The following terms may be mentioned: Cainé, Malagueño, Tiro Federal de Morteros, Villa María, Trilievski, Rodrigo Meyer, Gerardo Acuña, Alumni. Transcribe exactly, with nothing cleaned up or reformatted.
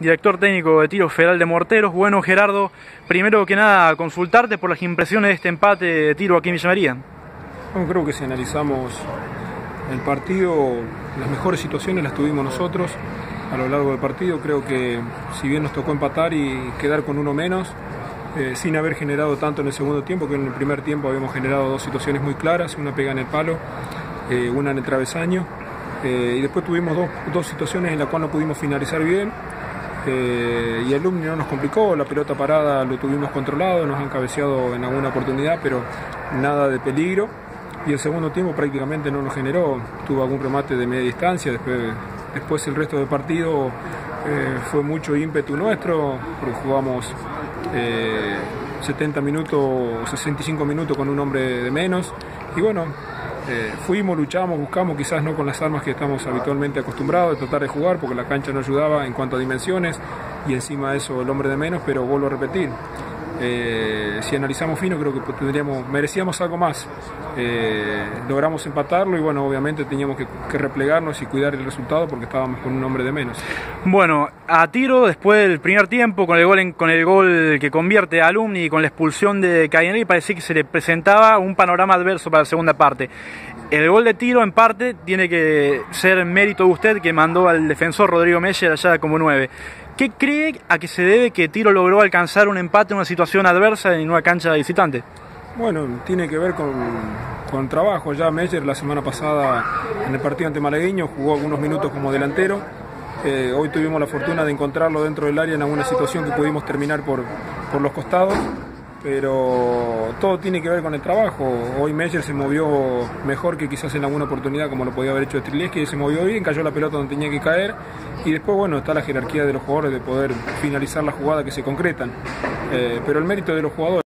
Director técnico de Tiro Federal de Morteros. Bueno, Gerardo, primero que nada consultarte por las impresiones de este empate de Tiro aquí en Villa María. Bueno, creo que si analizamos el partido, las mejores situaciones las tuvimos nosotros a lo largo del partido. Creo que si bien nos tocó empatar y quedar con uno menos, eh, sin haber generado tanto en el segundo tiempo, que en el primer tiempo habíamos generado dos situaciones muy claras, una pega en el palo, eh, una en el travesaño. Eh, y después tuvimos dos, dos situaciones en las cuales no pudimos finalizar bien, eh, y Alumni no nos complicó, la pelota parada lo tuvimos controlado, nos han cabeceado en alguna oportunidad, pero nada de peligro, y el segundo tiempo prácticamente no nos generó, tuvo algún remate de media distancia, después, después el resto del partido eh, fue mucho ímpetu nuestro, porque jugamos eh, setenta minutos, sesenta y cinco minutos con un hombre de menos, y bueno, Eh, fuimos, luchamos, buscamos, quizás no con las armas que estamos habitualmente acostumbrados de tratar de jugar, porque la cancha no ayudaba en cuanto a dimensiones y encima de eso el hombre de menos, pero vuelvo a repetir, eh, si analizamos fino creo que tendríamos, merecíamos algo más, eh, logramos empatarlo y bueno, obviamente teníamos que, que replegarnos y cuidar el resultado porque estábamos con un hombre de menos. Bueno, a Tiro después del primer tiempo con el gol, en, con el gol que convierte a Alumni y con la expulsión de Cainé, parecía que se le presentaba un panorama adverso para la segunda parte. El gol de Tiro, en parte, tiene que ser mérito de usted, que mandó al defensor Rodrigo Meyer allá como nueve. ¿Qué cree a que se debe que Tiro logró alcanzar un empate en una situación adversa en una cancha de visitante? Bueno, tiene que ver con, con trabajo. Ya Meyer la semana pasada, en el partido ante Malagueño, jugó algunos minutos como delantero. Eh, hoy tuvimos la fortuna de encontrarlo dentro del área en alguna situación que pudimos terminar por, por los costados. Pero todo tiene que ver con el trabajo. Hoy Meyer se movió mejor que quizás en alguna oportunidad como lo podía haber hecho Trilievski, se movió bien, cayó la pelota donde tenía que caer y después bueno, está la jerarquía de los jugadores de poder finalizar la jugada que se concretan, eh, pero el mérito de los jugadores